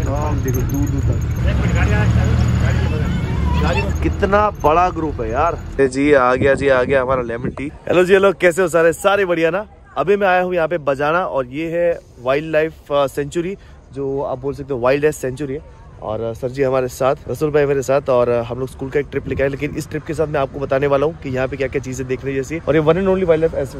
एकदम देखो दूर दूर तक। कितना बड़ा ग्रुप है यार। जी आ गया, जी आ गया हमारा लेमन टी। हेलो जी, हेलो, कैसे हो सारे? सारे बढ़िया ना। अभी मैं आया हूँ यहाँ पे बजाना, और ये है वाइल्ड लाइफ सेंचुरी, जो आप बोल सकते हो वाइल्ड एस सेंचुरी है। और सर जी हमारे साथ, रसूल भाई मेरे साथ, और हम लोग स्कूल का एक ट्रिप लेके आए। लेकिन इस ट्रिप के साथ मैं आपको बताने वाला हूँ कि यहाँ पे क्या क्या चीज़ें देखने जैसी। और ये one and only wild S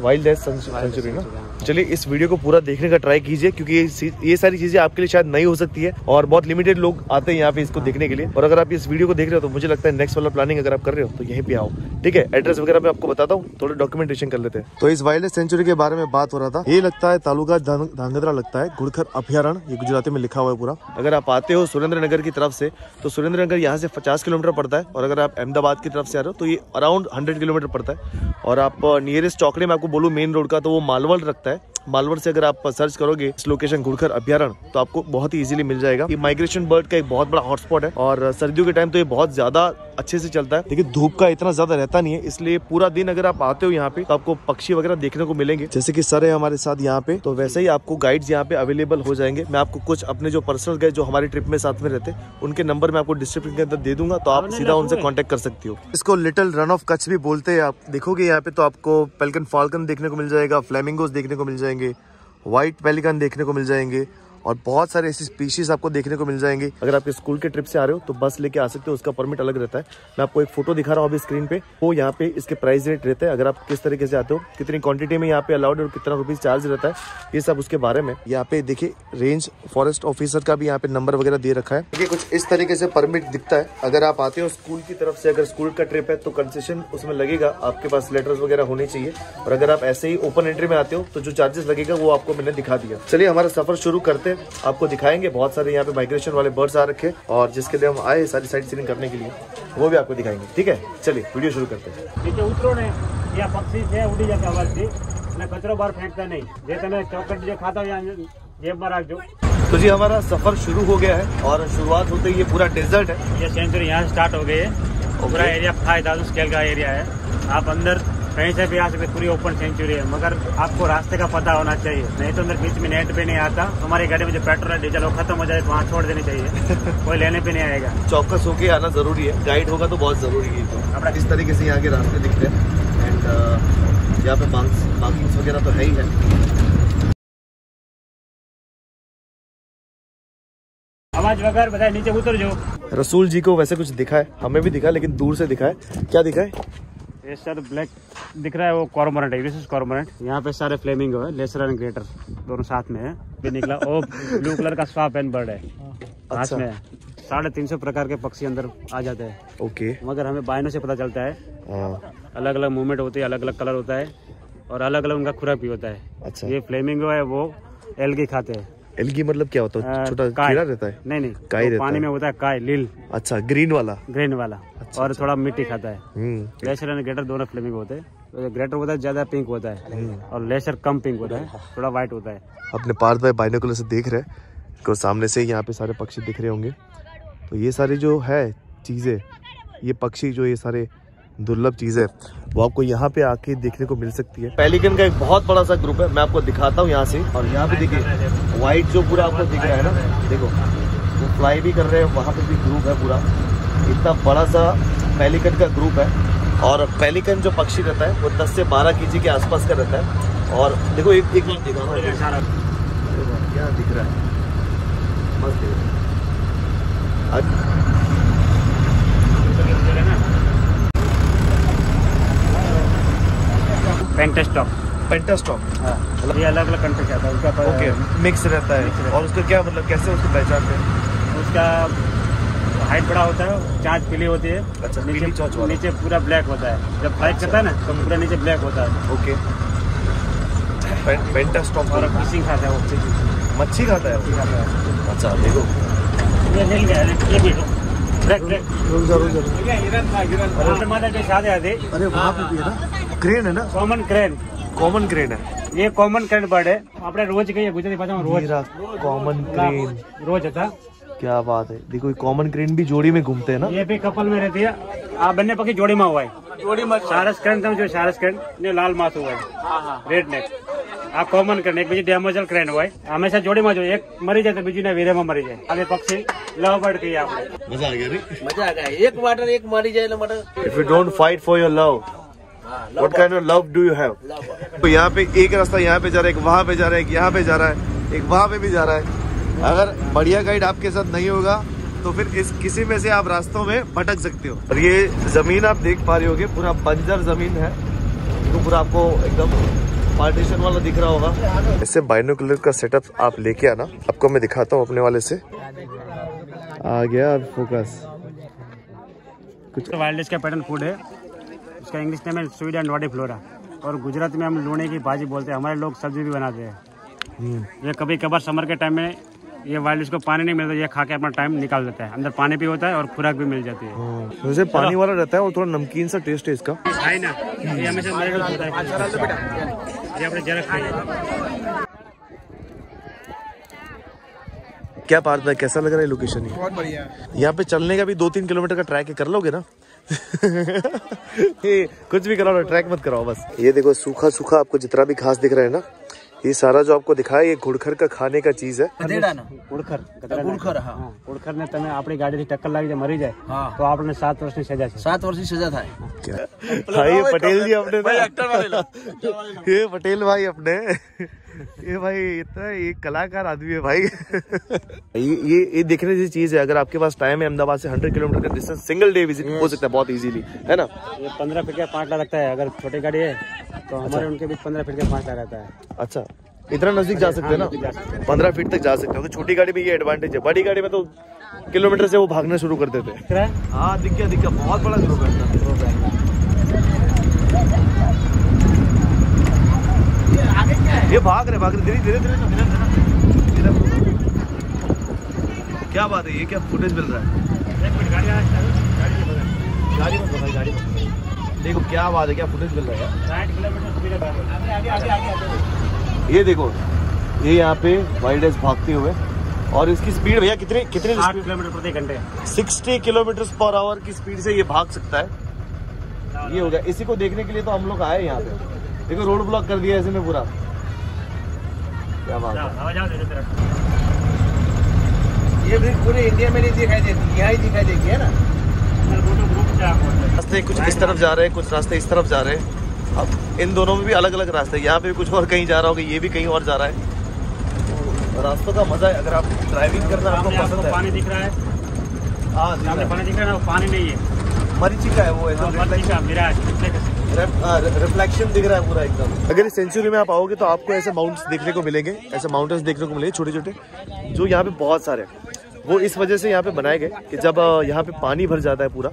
century ना। चलिए इस वीडियो को पूरा देखने का ट्राई कीजिए, क्योंकि ये सारी चीज़ें आपके लिए शायद नई हो सकती है और बहुत लिमिटेड लोग आते हैं यहाँ पे इसको देखने के लिए। और अगर आप इस वीडियो को देख रहे हो तो मुझे लगता है नेक्स्ट वाला प्लानिंग अगर आप कर रहे हो तो यहीं पे आओ, ठीक है। एड्रेस वगैरह मैं आपको बताता हूँ, थोड़ा डॉक्यूमेंटेशन कर लेते हैं। तो इस वाइल्ड एस सेंचुरी के बारे में बात हो रहा था। ये लगता है तालुका धांगध्रा लगता है, घुड़खर अभयारण्य, ये गुजराती में लिखा हुआ है पूरा। अगर आप आते हो सुरेंद्रनगर की तरफ से तो सुरेंद्रनगर यहाँ से 50 किलोमीटर पड़ता है, और अगर आप अहमदाबाद की तरफ से आ रहे हो तो ये अराउंड 100 किलोमीटर पड़ता है। और आप नियरेस्ट चौकड़े में आपको बोलूँ मेन रोड का, तो वो मालवण रखता है। मालवण से अगर आप सर्च करोगे इस लोकेशन घुड़खर अभ्यारण्य तो आपको बहुत ही इजीली मिल जाएगा। ये माइग्रेशन बर्ड का एक बहुत बड़ा हॉटस्पॉट है, और सर्दियों के टाइम तो ये बहुत ज्यादा अच्छे से चलता है। लेकिन धूप का इतना ज्यादा रहता नहीं है, इसलिए पूरा दिन अगर आप आते हो यहाँ पे तो आपको पक्षी वगैरह देखने को मिलेंगे। जैसे कि सर है हमारे साथ यहाँ पे, तो वैसे ही आपको गाइड्स यहाँ पे अवेलेबल हो जाएंगे। मैं आपको कुछ अपने जो पर्सनल गाइड जो हमारी ट्रिप में साथ में रहते उनके नंबर मैं आपको डिस्क्रिप्शन के अंदर दे दूंगा, तो आप सीधा उनसे कॉन्टेक्ट कर सकती हो। इसको लिटिल रन ऑफ कच्छ भी बोलते हैं। आप देखोगे यहाँ पे तो आपको पेलिकन फाल्कन देखने को मिल जाएगा, फ्लेमिंगोस देखने को मिल जाएगा, व्हाइट पेलिकन देखने को मिल जाएंगे, और बहुत सारे ऐसी स्पीशीज आपको देखने को मिल जाएंगे। अगर आपके स्कूल के ट्रिप से आ रहे हो तो बस लेके आ सकते हो, उसका परमिट अलग रहता है। मैं आपको एक फोटो दिखा रहा हूँ अभी स्क्रीन पे, वो यहाँ पे इसके प्राइस रेट रहता है। अगर आप किस तरीके से आते हो, कितनी क्वांटिटी में यहाँ पे अलाउड है और कितना रुपीज चार्ज रहता है, ये सब उसके बारे में। यहाँ पे देखिए रेंज फॉरेस्ट ऑफिसर का भी यहाँ पे नंबर वगैरह दे रखा है। देखिए कुछ इस तरीके से परमिट दिखता है। अगर आप आते हो स्कूल की तरफ से, अगर स्कूल का ट्रिप है तो कंसेशन उसमें लगेगा, आपके पास लेटर्स वगैरह होने चाहिए। और अगर आप ऐसे ही ओपन एंट्री में आते हो तो जो चार्जेस लगेगा वो आपको मैंने दिखा दिया। चलिए हमारा सफर शुरू करते हैं, आपको दिखाएंगे। बहुत सारे यहाँ पे माइग्रेशन वाले बर्ड्स आ रखे, और जिसके लिए हम आए सारी साइट सीइंग करने के लिए, वो भी आपको दिखाएंगे, ठीक है। चलिए वीडियो शुरू करते हैं। नीचे उतरो ने या पक्षी से उड़ी जाते आवाज से ना, कचरो बाहर फेंकता नहीं, जे तने चौकट जे खाता या जेब में रख दो। तो जी हमारा सफर शुरू हो गया है, और शुरुआत होते ही ये पूरा डेजर्ट है। ये सेंचुरी यहाँ स्टार्ट हो गई है। पूरा एरिया 5000 स्केल का एरिया है। आप अंदर कहीं से भी आ सकते, पूरी ओपन सेंचुरी है, मगर आपको रास्ते का पता होना चाहिए, नहीं तो अंदर बीच में नेट पे नहीं आता। हमारी गाड़ी में जो पेट्रोल है डीजल वो खत्म हो जाए तो वहाँ छोड़ देनी चाहिए, कोई लेने पे नहीं आएगा। चौकस होके आना जरूरी है, गाइड होगा तो बहुत जरूरी है। तो अपना इस तरीके से यहाँ के रास्ते दिखते हैं, एंड यहाँ पे पार्किंग वगैरह तो है ही है। आवाज वगैरह बताए, नीचे उतर जाओ। रसूल जी को वैसे कुछ दिखा है, हमें भी दिखा, लेकिन दूर से दिखा है। क्या दिखा है? ये सर ब्लैक दिख रहा है, वो कॉर्मोरेंट है, यूनिसेक्स कॉर्मोरेंट। यहाँ पे सारे फ्लेमिंगो है, लेसर एंड ग्रेटर दोनों साथ में है। भी निकला और ब्लू कलर का स्वाप एंड बर्ड है, साथ में 350 प्रकार के पक्षी अंदर आ जाते हैं। ओके, मगर हमें बायनों से पता चलता है, अलग अलग मूवमेंट होती है, अलग अलग कलर होता है, और अलग अलग उनका खुराक भी होता है। अच्छा, ये फ्लेमिंगो है वो एल्गी खाते हैं। एल्गी मतलब क्या होता है? छोटा कीड़ा रहता है? नहीं, काई पानी में होता है, काई लील। अच्छा, ग्रीन वाला। अच्छा, और थोड़ा मिट्टी खाता है। लेसर और ग्रेटर दोनों फ्लेमिंगो होते हैं। ग्रेटर होता है ज्यादा पिंक होता है, और लेसर कम पिंक होता है, थोड़ा व्हाइट होता है। अपने पार्थ भाई बाइनोकुलर से देख रहे हैं, तो सामने से यहाँ पे सारे पक्षी दिख रहे होंगे। तो ये सारी जो है चीजें, ये पक्षी जो ये सारे दुर्लभ चीज है, वो आपको यहाँ पे आके देखने को मिल सकती है। पेलिकन का एक बहुत बड़ा सा ग्रुप है, मैं आपको दिखाता हूँ यहाँ से। और यहाँ पे देखिए व्हाइट जो पूरा आपको दिख रहा है ना, देखो वो फ्लाई भी कर रहे हैं, वहाँ पे भी ग्रुप है पूरा। इतना बड़ा सा पेलिकन का ग्रुप है। और पेलिकन जो पक्षी रहता है वो 10 से 12 केजी के आसपास का रहता है। और देखो एक यहाँ दिख रहा है, मस्त पेंटास्टॉक। हाँ, ये अलग अलग कंट्री आता है उसका। ओके, मिक्स रहता है। और उसका क्या मतलब, कैसे उसको पहचानते हैं? उसका हाइट बड़ा होता है, चाँच पीली होती है। अच्छा, नीचे पूरा ब्लैक होता है, जब फ्लाइट करता है ना तो पूरा नीचे ब्लैक होता है। Okay, painted stork. और फिशिंग खाता है, वो मच्छी खाता है। अच्छा, देखो ये क्रेन है ना, कॉमन क्रेन है। ये कॉमन क्रेन बर्ड है, आपने रोज कही है गुजराती भाषा में, रोज कॉमन क्रेन रोज होता। क्या बात है, देखो कॉमन क्रेन भी जोड़ी में घूमते हैं ना, ये भी कपल में रहती है। आप बनने पक्षी जोड़ी में हुआ है, सारस क्रेन जो लाल मास हुआ है, रेड नेक। आ कॉमन करने एक बीजे डेमोजल क्रेन होय हमेशा जोड़ी में जो एक मरी जाए तो बीजू ने वेरे में मरी जाए आगे पक्षी लव बर्ड कही आपने मजा आ गया एक वाटर एक मरी जाए तो मतलब if you don't fight for your love what kind of love do you have. तो यहाँ पे एक रास्ता यहाँ पे जा रहा है, एक वहाँ पे जा रहा है, एक यहाँ पे जा रहा है, एक वहाँ पे भी जा रहा है। अगर बढ़िया गाइड आपके साथ नहीं होगा तो फिर इस किसी में से आप रास्तों में भटक सकते हो। और ये जमीन आप देख पा रहे होगे पूरा बंजर जमीन है, तो पूरा आपको एकदम पार्टीशन वाला दिख रहा होगा। इससे बाइनोकुलर का सेटअप आप लेके आना, आपको मैं दिखाता हूँ अपने वाले से। आ गया अब फोकस। कुछ वाइल्ड लाइफ का पैटर्न फूड है, उसका इंग्लिश नेम है स्वीडन वाडी फ्लोरा। और गुजरात में हम लूणे की भाजी बोलते हैं, हमारे लोग सब्जी भी बनाते हैं। ये कभी कभार समर के टाइम में ये वाइल्ड इसको पानी नहीं मिलता, ये खा के अपना टाइम निकाल देता है। अंदर पानी भी होता है और खुराक भी मिल जाती है। जैसे पानी वाला रहता है और थोड़ा नमकीन सा टेस्ट है इसका, है ना। ये हमेशा हमारे लोग होता है, ये अपने जरा खाइए। क्या पार्थ भाई, कैसा लग रहा है लोकेशन? ये बहुत बढ़िया है। यहाँ पे चलने का भी 2-3 किलोमीटर का ट्रैक कर लोगे ना? ये कुछ भी कराओ, ट्रैक मत कराओ बस। ये देखो सूखा सूखा आपको जितना भी घास दिख रहा है ना, ये सारा जो आपको दिखा है ये घुड़खर का खाने का चीज है। घुड़खर ने तुम्हें अपनी गाड़ी से टक्कर लगी मरी जाए तो आपने 7 वर्ष की सजा, 7 वर्ष की सजा था। ये पटेल जी अपने, ये पटेल भाई अपने, ये भाई इतना एक कलाकार आदमी है भाई। ये देखने जैसी चीज है। अगर आपके पास टाइम है, अहमदाबाद से 100 किलोमीटर का डिस्टेंस सिंगल डे विजिट हो सकता है बहुत इजीली, है ना। ये 15 फीट का 5 लाख लगता है, अगर छोटी गाड़ी है तो हमारे उनके बीच 15 फीट का 5 लाख रहता है। अच्छा, इतना नजदीक जा सकते हैं ना, 15 फीट तक जा सकते हो। छोटी गाड़ी में ये एडवांटेज है, बड़ी गाड़ी में तो किलोमीटर से वो भागना शुरू कर देते हैं। हाँ दिख गया, दिख गया, बहुत बड़ा ग्रुप है। ये भाग रहे धीरे। क्या बात है, ये क्या फुटेज मिल रहा है? देखो क्या बात है, क्या फुटेज मिल रहा है। ये देखो, ये यहाँ पे वाइल्ड एस भागते हुए, और इसकी स्पीड भैया कितने कितने 8 किलोमीटर प्रति घंटे, 60 किलोमीटर पर आवर की स्पीड से ये भाग सकता है। ये हो गया, इसी को देखने के लिए तो हम लोग आए यहाँ पे। देखो रोड ब्लॉक कर दिया इसने पूरा, क्या बात है। ये भी पूरे इंडिया में नहीं दिखाई देती, यहाँ ही दिखाई देती है ना। रास्ते कुछ इस तरफ जा रहे हैं, कुछ रास्ते इस तरफ जा रहे हैं। अब इन दोनों में भी अलग अलग रास्ते हैं। यहाँ पे कुछ और कहीं जा रहा होगा, ये भी कहीं और जा रहा है। तो रास्तों का मजा है, अगर आप ड्राइविंग करना आपको पसंद है। पानी दिख रहा है, हाँ पानी दिख रहा है, पानी नहीं है, मरीचिका है वो ऐसा रिफ्लेक्शन दिख रहा है पूरा एकदम। अगर इस सेंचुरी में आप आओगे तो आपको ऐसे माउंट्स देखने को मिलेंगे, ऐसे माउंटेन्स देखने को मिलेंगे छोटे छोटे, जो यहाँ पे बहुत सारे हैं। वो इस वजह से यहाँ पे बनाए गए कि जब यहाँ पे पानी भर जाता है पूरा,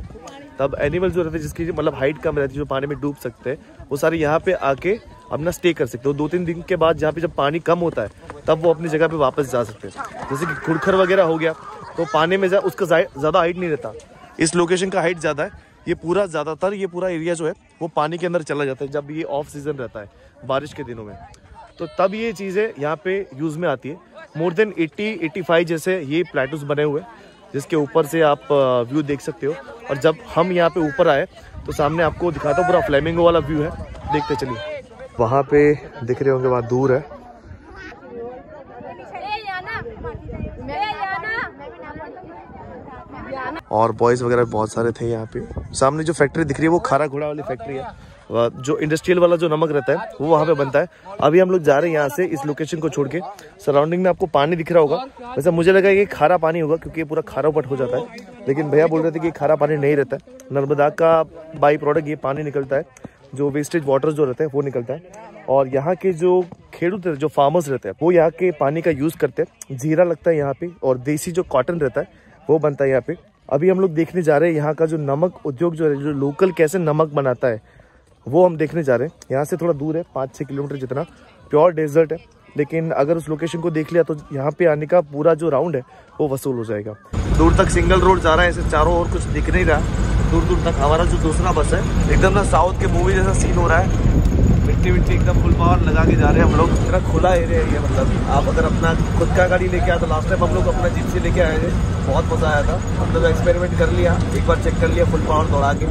तब एनिमल जो रहते हैं जिसकी मतलब हाइट कम रहती है, जो पानी में डूब सकते हैं, वो सारे यहाँ पे आके अपना स्टे कर सकते हो। 2-3 दिन के बाद जहाँ पे जब पानी कम होता है तब वो अपनी जगह पे वापस जा सकते हैं। जैसे कि घुड़खर वगैरह हो गया, तो पानी में उसका ज़्यादा हाइट नहीं रहता। इस लोकेशन का हाइट ज़्यादा है, ये पूरा ज़्यादातर ये पूरा एरिया जो है वो पानी के अंदर चला जाता है जब ये ऑफ सीजन रहता है बारिश के दिनों में। तो तब ये चीज़ें यहाँ पे यूज़ में आती है। मोर देन 80-85 जैसे ये प्लेटूस बने हुए जिसके ऊपर से आप व्यू देख सकते हो। और जब हम यहाँ पे ऊपर आए तो सामने आपको दिखाता हूँ, पूरा फ्लेमिंगो वाला व्यू है, देखते चलिए। वहाँ पे दिख रहे होंगे, वहाँ दूर है। और बॉयज वगैरह बहुत सारे थे यहाँ पे। सामने जो फैक्ट्री दिख रही है वो खारा घोड़ा वाली फैक्ट्री है, जो इंडस्ट्रियल वाला जो नमक रहता है वो वहाँ पे बनता है। अभी हम लोग जा रहे हैं यहाँ से, इस लोकेशन को छोड़ के। सराउंडिंग में आपको पानी दिख रहा होगा, वैसे मुझे लगा कि खारा पानी होगा क्योंकि ये पूरा खारापट हो जाता है, लेकिन भैया बोल रहे थे कि खारा पानी नहीं रहता है। नर्मदा का बाई प्रोडक्ट ये पानी निकलता है, जो वेस्टेज वाटर जो रहता है वो निकलता है। और यहाँ के जो खेडूत जो फार्मर्स रहते हैं वो यहाँ के पानी का यूज़ करते हैं। जीरा लगता है यहाँ पे, और देसी जो कॉटन रहता है वो बनता है यहाँ पे। अभी हम लोग देखने जा रहे हैं यहाँ का जो नमक उद्योग जो है, जो लोकल कैसे नमक बनाता है वो हम देखने जा रहे हैं। यहाँ से थोड़ा दूर है, 5-6 किलोमीटर जितना प्योर डेजर्ट है, लेकिन अगर उस लोकेशन को देख लिया तो यहाँ पे आने का पूरा जो राउंड है वो वसूल हो जाएगा। दूर तक सिंगल रोड जा रहा है, ऐसे चारों ओर कुछ दिख नहीं रहा दूर दूर तक। हमारा जो दूसरा बस है एकदम ना साउथ के मूवी जैसा सीन हो रहा है, एक्टिविटी एकदम फुल पावर लगा के जा रहे हैं हम लोग। इतना खुला एरिया है ये, मतलब आप अगर अपना खुद का गाड़ी लेके आए तो लास्ट टाइम हम लोग अपना जिप्सी लेके आए थे, बहुत मज़ा आया था। हमने तो एक्सपेरिमेंट कर लिया, एक बार चेक कर लिया फुल पावर दौड़ा के।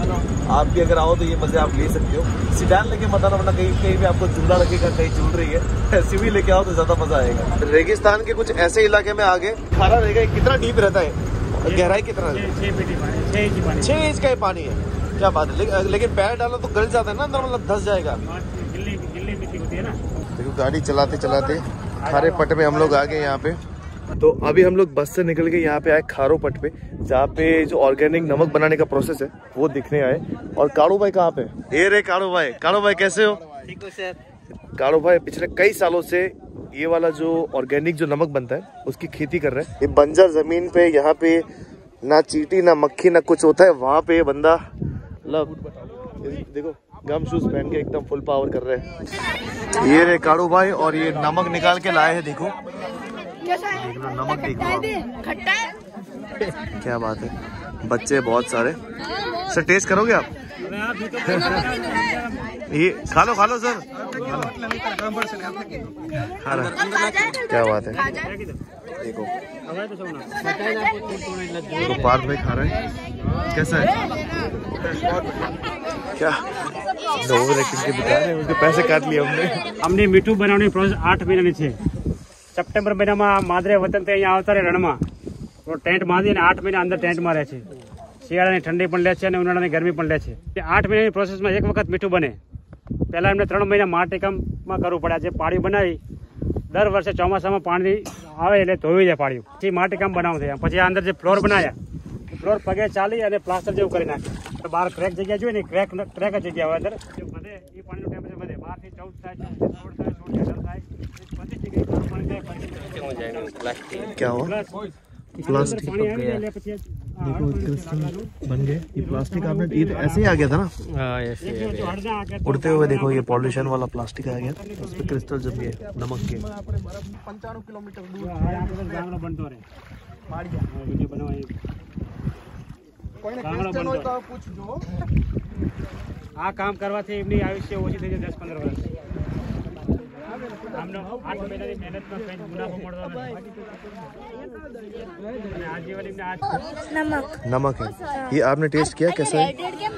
आप भी अगर आओ तो ये मज़े आप ले सकते हो। सीडान लेके मत आना, वरना कहीं कहीं भी आपको झूला लगेगा, कहीं झूल रही है। ऐसे भी लेके आओ तो ज़्यादा मज़ा आएगा। रेगिस्तान के कुछ ऐसे इलाके में आगे खारा रहेगा। कितना डीप रहता है, गहराई कितना है? 6 इंच का पानी है, क्या बात है। लेकिन पैर डालो तो गल जाता है ना अंदर, मतलब धस जाएगा। गिल्ली होती है ना। देखो गाड़ी चलाते चलाते खारे पट पे हम लोग आ गए यहाँ पे। तो अभी हम लोग बस से निकल के यहाँ पे आए खारो पट पे, जहाँ पे जो ऑर्गेनिक नमक बनाने का प्रोसेस है वो दिखने आए। और कारू भाई कहाँ पे? ए रे कारू भाई, कारू भाई कैसे हो? ठीक हो सर। कारू भाई पिछले कई सालों से ये वाला जो ऑर्गेनिक जो नमक बनता है उसकी खेती कर रहे हैं। ये बंजर जमीन पे, यहाँ पे ना चीटी ना मक्खी ना कुछ होता है। वहाँ पे बंदा देखो गम शूज पहन के एकदम फुल पावर कर रहे हैं। ये रे कारू भाई, और ये नमक निकाल के लाए हैं। देखो नमक, देखो क्या बात है। बच्चे बहुत सारे। सर टेस्ट करोगे आप? ये खा लो सर। क्या बात है, देखो पार्थ भाई खा रहे हैं। कैसा है? क्या बता रहे, उनके पैसे काट लिए हमने। हमने मीठू बनाने प्रोसेस 8 महीना छे। सप्टेम्बर महीना में मादरे वतन ते यहाँ आता रहे रण में, तो टेंट बांधी 8 महीना अंदर टेंट में रहे। शियाड़ा ने ठंडी पण ले छे ने उनाळा ने गर्मी पण ले छे। 8 महीना प्रोसेस में एक वक्त मीठू बने। पहला हमने 3 महीना माटी काम में करव पड़ा है। पाड़ी बनाई, दर वर्षे चौमासा में पानी आए एटले धोई जाए पाड़ी। माटी काम बनावे, पछी अंदर जो फ्लोर बनाया, फ्लोर पगे चाली और प्लास्टर जेवुं करी नाख्युं। बाहर क्रैक जगह जो है, क्रैक क्रैक जगह हो अंदर बने। ये पानी नो टेम्परेचर बने 12 से 14 साल 25 डिग्री। क्या हुआ? प्लास्टिक देखो क्रिस्टल बन गए। ये प्लास्टिक आपने ऐसे ही आ गया था ना? हां ऐसे उड़ते हुए। देखो ये पॉल्यूशन वाला प्लास्टिक आ गया, उस पे क्रिस्टल जम गए नमक के। 95 किलोमीटर दूर गांव बनतो रे पाड़िया वीडियो बनवाई। काम करवा थे इमनी आयुष्य ओछी थी 10-15 वर्ष। हमने 8 महीना की मेहनत में कई मुनाफो મળતો है। आजीवन इमने नमक है। ये आपने टेस्ट किया, कैसा है?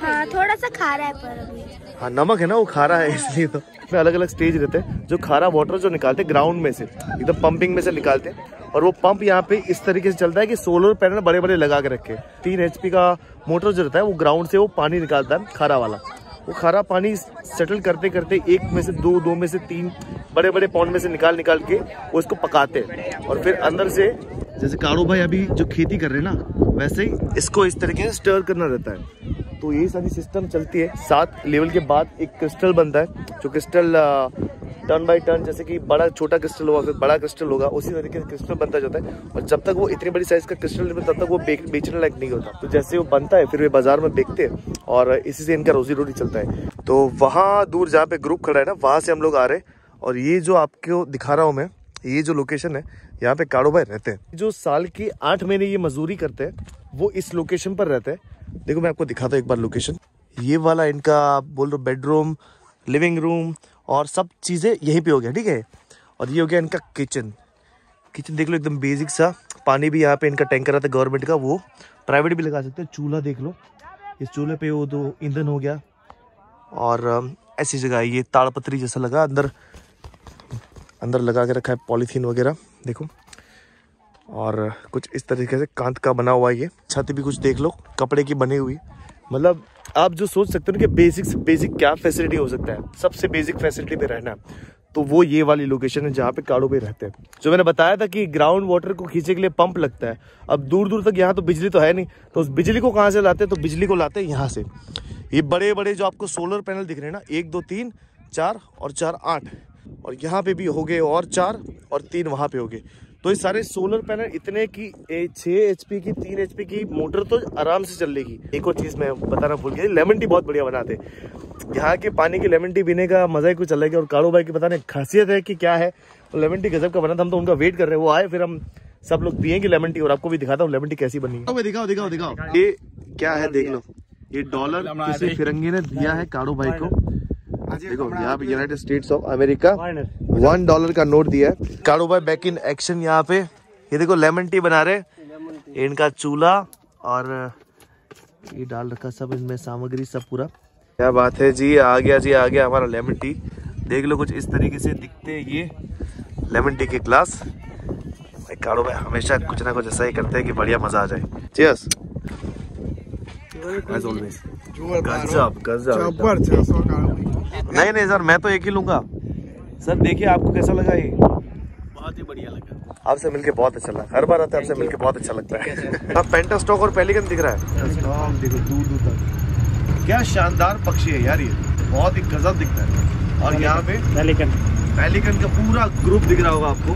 हाँ थोड़ा सा खारा है पर अभी। हाँ नमक है ना, वो खारा है इसलिए। तो इसमें अलग अलग स्टेज रहते हैं। जो खारा वाटर जो निकालते ग्राउंड में से, एकदम पंपिंग में से निकालते हैं। और वो पंप यहाँ पे इस तरीके से चलता है कि सोलर पैनल बड़े बड़े लगा के रखे। 3 HP का मोटर जो रहता है वो ग्राउंड से वो पानी निकालता है खारा वाला। वो खारा पानी सेटल करते करते 1 में से 2, 2 में से 3 बड़े पॉन्ड में से निकाल के वो इसको पकाते हैं। और फिर अंदर से जैसे कारू भाई अभी जो खेती कर रहे हैं ना, वैसे ही इसको इस तरीके से स्टर करना रहता है। तो यही सारी सिस्टम चलती है। 7 लेवल के बाद एक क्रिस्टल बनता है, जो क्रिस्टल टर्न बाय टर्न, जैसे कि बड़ा छोटा क्रिस्टल होगा, फिर बड़ा क्रिस्टल होगा, उसी तरीके से क्रिस्टल बनता जाता है। और जब तक वो इतनी बड़ी साइज का क्रिस्टल नहीं बनता, तब तक वो बेचने लायक नहीं होता। तो जैसे वो बनता है फिर वे बाजार में बेचते हैं और इसी से इनका रोजी रोटी चलता है। तो वहाँ दूर जहाँ पे ग्रुप खड़ा है ना, वहाँ से हम लोग आ रहे हैं। और ये जो आपको दिखा रहा हूँ मैं, ये जो लोकेशन है यहाँ पे कारू भाई रहते हैं, जो साल के 8 महीने ये मजदूरी करते हैं, वो इस लोकेशन पर रहते हैं। देखो मैं आपको दिखाता हूँ एक बार लोकेशन। ये वाला इनका बोल रहा बेडरूम, लिविंग रूम और सब चीज़ें यहीं पे हो गया, ठीक है। और ये हो गया इनका किचन। देख लो एकदम बेसिक सा। पानी भी यहाँ पे इनका टैंकर आता है गवर्नमेंट का, वो प्राइवेट भी लगा सकते हैं। चूल्हा देख लो, इस चूल्हे पे वो 2 ईंधन हो गया। और ऐसी जगह है, ये ताड़पत्री जैसा लगा, अंदर लगा के रखा है पॉलीथीन वगैरह, देखो। और कुछ इस तरीके से कांत का बना हुआ है। ये छत भी कुछ देख लो कपड़े की बनी हुई। मतलब आप जो सोच सकते हो कि बेसिक से बेसिक क्या फैसिलिटी हो सकता है, सबसे बेसिक फैसिलिटी पे रहना है, तो वो ये वाली लोकेशन है जहाँ पे कारू भाई रहते हैं। जो मैंने बताया था कि ग्राउंड वाटर को खींचने के लिए पंप लगता है। अब दूर दूर तक यहाँ तो बिजली तो है नहीं, तो उस बिजली को कहाँ से लाते हैं? तो बिजली को लाते हैं यहाँ से। ये बड़े बड़े जो आपको सोलर पैनल दिख रहे हैं ना, 1, 2, 3, 4 और 4, 8, और यहाँ पे भी हो गए और 4 और 3 वहाँ पे हो गए। तो ये सारे सोलर पैनल इतने की 6 HP की 3 HP की मोटर तो आराम से चल लेगी। एक और चीज़ मैं बताना भूल गया, लेमन टी बहुत बढ़िया बनाते। यहाँ के पानी की लेमन टी पीने का मज़ा ही कुछ अलग है। और कारू भाई की पता नहीं खासियत है कि क्या है, तो लेमन टी गजब का बना था। हम तो उनका वेट कर रहे हैं, वो आए फिर हम सब लोग पिएंगे लेमन टी। और आपको भी दिखाता हूँ लेमन टी कैसी बनी है। दिखाओ ये क्या है, देख लो। ये डॉलर किसी फिरंगी ने दिया है कारू भाई को। देखो यहाँ पे यूनाइटेड स्टेट्स ऑफ अमेरिका $1 का नोट दिया है। कारो भाई बैक इन एक्शन यहाँ पे। ये देखो लेमन टी बना रहे, इनका चूल्हा और ये डाल रखा सब इनमें सामग्री सब पूरा। क्या बात है जी, आ गया जी, आ गया हमारा लेमन टी। देख लो कुछ इस तरीके से दिखते हैं ये लेमन टी के ग्लास। भाई कारो भाई हमेशा कुछ ना कुछ ऐसा ही करते हैं कि बढ़िया मजा आ जाए। चीयर्स। गजब गजब। नहीं नहीं सर मैं तो एक ही लूंगा। सर देखिए आपको कैसा लगा ये? बहुत ही बढ़िया लगा। आपसे मिलके बहुत अच्छा लगा। हर बार आते हैं आपसे मिलके बहुत अच्छा लगता है। अब पेंटा स्टॉक और पेलिकन दिख रहा है। देखो दूर दूर तक क्या शानदार पक्षी है यार, ये बहुत ही गजब दिखता है। और यहाँ पे पेलिकन का पूरा ग्रुप दिख रहा होगा आपको।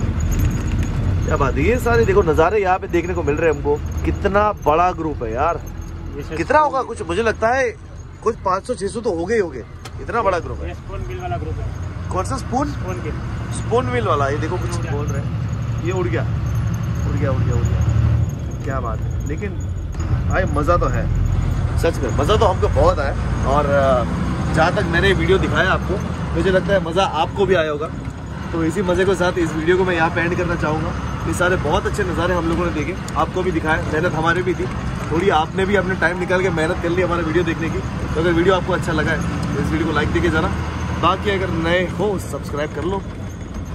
क्या बात है, ये सारे देखो नज़ारे यहाँ पे देखने को मिल रहे हैं हमको। कितना बड़ा ग्रुप है यार, कितना होगा कुछ मुझे लगता है कुछ 500-600 तो हो गए होंगे। इतना बड़ा ग्रुप है। स्पून मिल वाला ग्रुप है। कौन सा स्पून मिल वाला? ये देखो कुछ बोल रहे हैं। ये उड़ गया उड़ गया उड़ गया उड़ गया। क्या बात है, लेकिन भाई मज़ा तो है सच में, मज़ा तो हमको बहुत आया। और जहाँ तक मैंने वीडियो दिखाया आपको, मुझे लगता है मज़ा आपको भी आया होगा। तो इसी मज़े के साथ इस वीडियो को मैं यहाँ पे एंड करना चाहूँगा। ये सारे बहुत अच्छे नज़ारे हम लोगों ने देखे, आपको भी दिखाया, मेहनत हमारी भी थी थोड़ी, आपने भी अपने टाइम निकाल के मेहनत कर ली हमारा वीडियो देखने की। तो अगर वीडियो आपको अच्छा लगा है तो इस वीडियो को लाइक देके जाना। बाकी अगर नए हो सब्सक्राइब कर लो।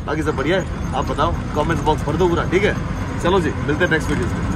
बाकी सब बढ़िया है, आप बताओ, कमेंट्स बॉक्स भर दो पूरा। ठीक है, चलो जी मिलते हैं नेक्स्ट वीडियो में।